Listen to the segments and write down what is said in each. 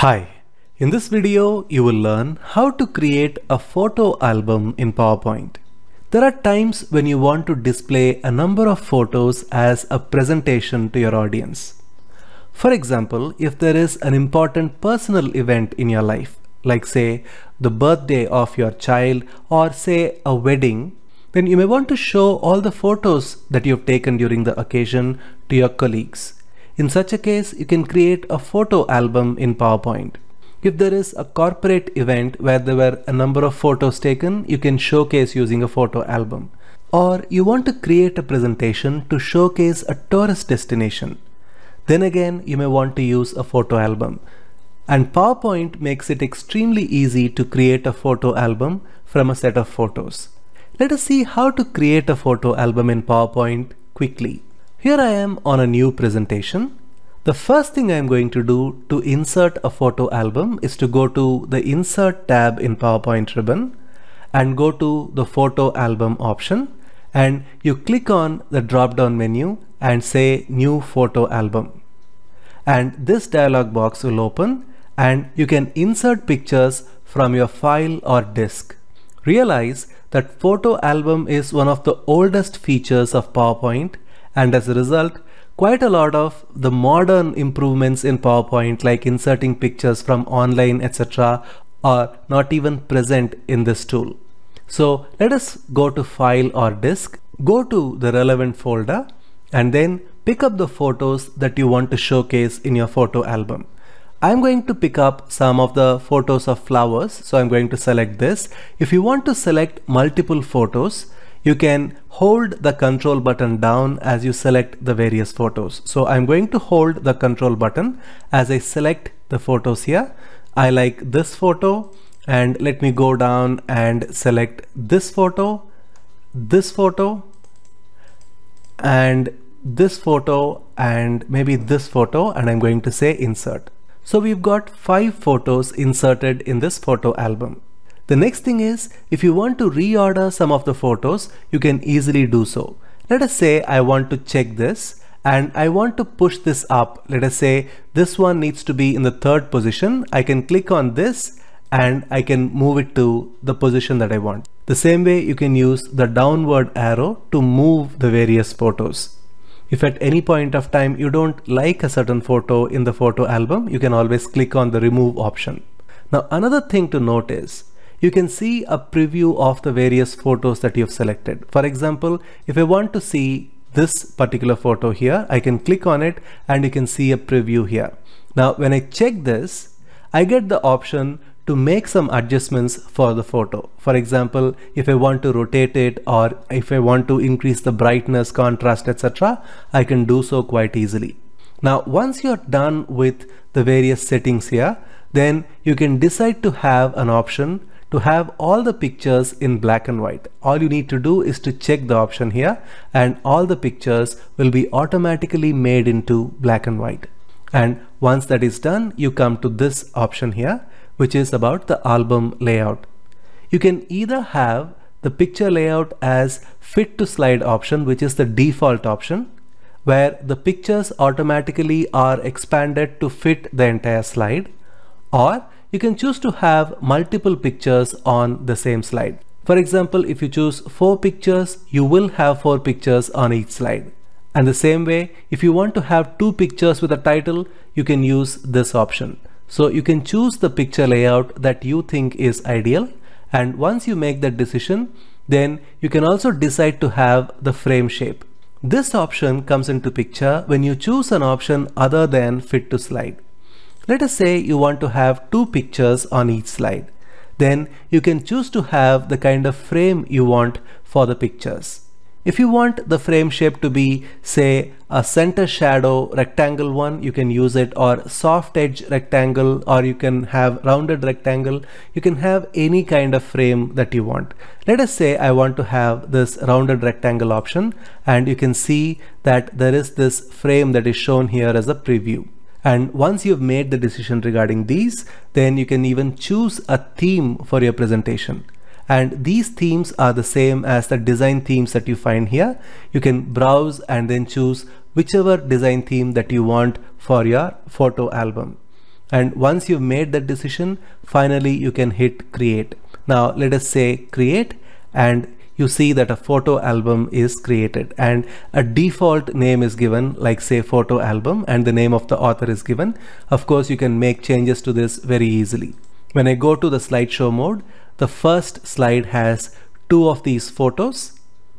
Hi, in this video you will learn how to create a photo album in PowerPoint. There are times when you want to display a number of photos as a presentation to your audience. For example, if there is an important personal event in your life, like say the birthday of your child or say a wedding, then you may want to show all the photos that you've taken during the occasion to your colleagues. In such a case, you can create a photo album in PowerPoint. If there is a corporate event where there were a number of photos taken, you can showcase using a photo album. Or you want to create a presentation to showcase a tourist destination. Then again, you may want to use a photo album. And PowerPoint makes it extremely easy to create a photo album from a set of photos. Let us see how to create a photo album in PowerPoint quickly. Here I am on a new presentation. The first thing I am going to do to insert a photo album is to go to the Insert tab in PowerPoint ribbon and go to the Photo Album option, and you click on the drop-down menu and say New Photo Album. And this dialog box will open and you can insert pictures from your file or disk. Realize that photo album is one of the oldest features of PowerPoint. And as a result, quite a lot of the modern improvements in PowerPoint, like inserting pictures from online, etc., are not even present in this tool. So let us go to File or Disk, go to the relevant folder, and then pick up the photos that you want to showcase in your photo album. I'm going to pick up some of the photos of flowers, so I'm going to select this. If you want to select multiple photos, you can hold the control button down as you select the various photos. So I'm going to hold the control button as I select the photos here. I like this photo, and let me go down and select this photo, and this photo, and maybe this photo, and I'm going to say insert. So we've got 5 photos inserted in this photo album. The next thing is, if you want to reorder some of the photos, you can easily do so. Let us say I want to check this and I want to push this up. Let us say this one needs to be in the 3rd position. I can click on this and I can move it to the position that I want. The same way you can use the downward arrow to move the various photos. If at any point of time you don't like a certain photo in the photo album, you can always click on the remove option. Now another thing to note is, you can see a preview of the various photos that you've selected. For example, if I want to see this particular photo here, I can click on it and you can see a preview here. Now, when I check this, I get the option to make some adjustments for the photo. For example, if I want to rotate it or if I want to increase the brightness, contrast, etc., I can do so quite easily. Now, once you're done with the various settings here, then you can decide to have an option to have all the pictures in black and white. All you need to do is to check the option here and all the pictures will be automatically made into black and white. And once that is done, you come to this option here, which is about the album layout. You can either have the picture layout as fit to slide option, which is the default option, where the pictures automatically are expanded to fit the entire slide, or you can choose to have multiple pictures on the same slide. For example, if you choose 4 pictures, you will have 4 pictures on each slide. And the same way, if you want to have 2 pictures with a title, you can use this option. So you can choose the picture layout that you think is ideal. And once you make that decision, then you can also decide to have the frame shape. This option comes into picture when you choose an option other than fit to slide. Let us say you want to have 2 pictures on each slide. Then you can choose to have the kind of frame you want for the pictures. If you want the frame shape to be, say, a center shadow rectangle one, you can use it, or soft edge rectangle, or you can have rounded rectangle. You can have any kind of frame that you want. Let us say I want to have this rounded rectangle option, and you can see that there is this frame that is shown here as a preview. And once you've made the decision regarding these, then you can even choose a theme for your presentation. And these themes are the same as the design themes that you find here. You can browse and then choose whichever design theme that you want for your photo album. And once you've made that decision, finally you can hit create. Now let us say create, and you see that a photo album is created, and a default name is given, like say photo album, and the name of the author is given. Of course, you can make changes to this very easily. When I go to the slideshow mode, the first slide has two of these photos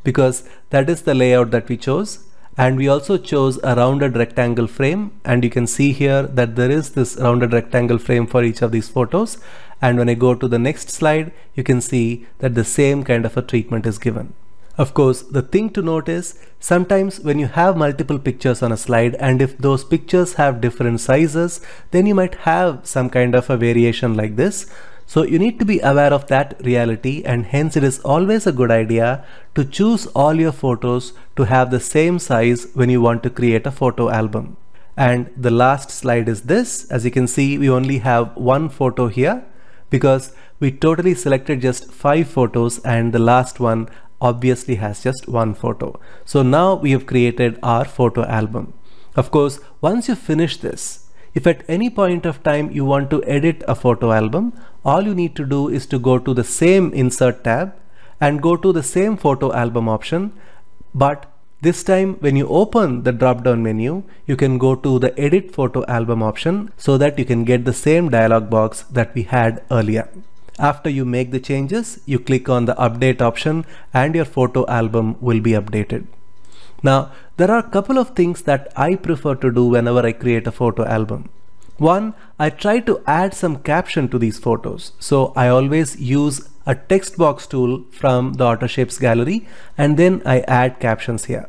because that is the layout that we chose. And we also chose a rounded rectangle frame, and you can see here that there is this rounded rectangle frame for each of these photos. And when I go to the next slide, you can see that the same kind of a treatment is given. Of course, the thing to note is sometimes when you have multiple pictures on a slide, and if those pictures have different sizes, then you might have some kind of a variation like this. So you need to be aware of that reality, and hence it is always a good idea to choose all your photos to have the same size when you want to create a photo album. And the last slide is this. As you can see, we only have one photo here because we totally selected just 5 photos, and the last one obviously has just one photo. So now we have created our photo album. Of course, once you finish this, if at any point of time you want to edit a photo album, all you need to do is to go to the same Insert tab and go to the same photo album option. But this time when you open the drop-down menu, you can go to the Edit Photo Album option so that you can get the same dialog box that we had earlier. After you make the changes, you click on the Update option and your photo album will be updated. Now, there are a couple of things that I prefer to do whenever I create a photo album. One, I try to add some caption to these photos. So I always use a text box tool from the AutoShapes gallery, and then I add captions here.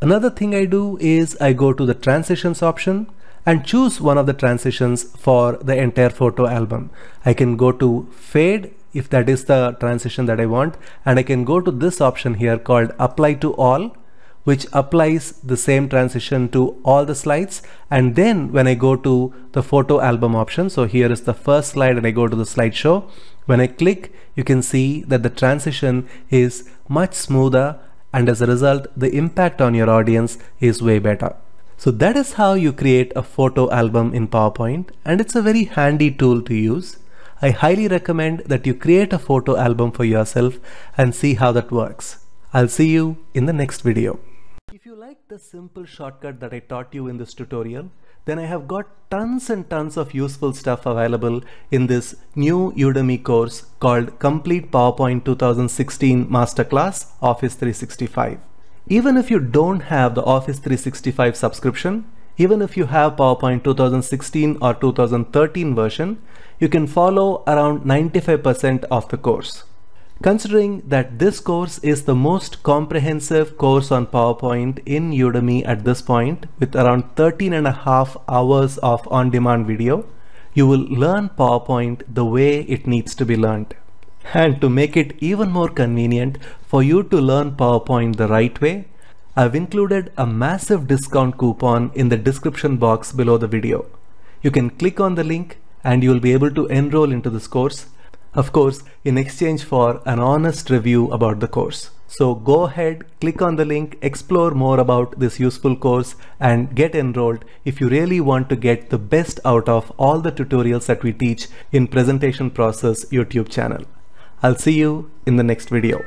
Another thing I do is I go to the transitions option and choose one of the transitions for the entire photo album. I can go to fade if that is the transition that I want, and I can go to this option here called apply to all, which applies the same transition to all the slides. And then when I go to the photo album option, so here is the first slide, and I go to the slideshow. When I click, you can see that the transition is much smoother, and as a result, the impact on your audience is way better. So that is how you create a photo album in PowerPoint, and it's a very handy tool to use. I highly recommend that you create a photo album for yourself and see how that works. I'll see you in the next video. If you like the simple shortcut that I taught you in this tutorial, then I have got tons and tons of useful stuff available in this new Udemy course called Complete PowerPoint 2016 Masterclass Office 365. Even if you don't have the Office 365 subscription, even if you have PowerPoint 2016 or 2013 version, you can follow around 95% of the course. Considering that this course is the most comprehensive course on PowerPoint in Udemy at this point, with around 13.5 hours of on-demand video, you will learn PowerPoint the way it needs to be learned. And to make it even more convenient for you to learn PowerPoint the right way, I've included a massive discount coupon in the description box below the video. You can click on the link and you'll be able to enroll into this course, of course, in exchange for an honest review about the course. So go ahead, click on the link, explore more about this useful course, and get enrolled if you really want to get the best out of all the tutorials that we teach in Presentation Process YouTube channel. I'll see you in the next video.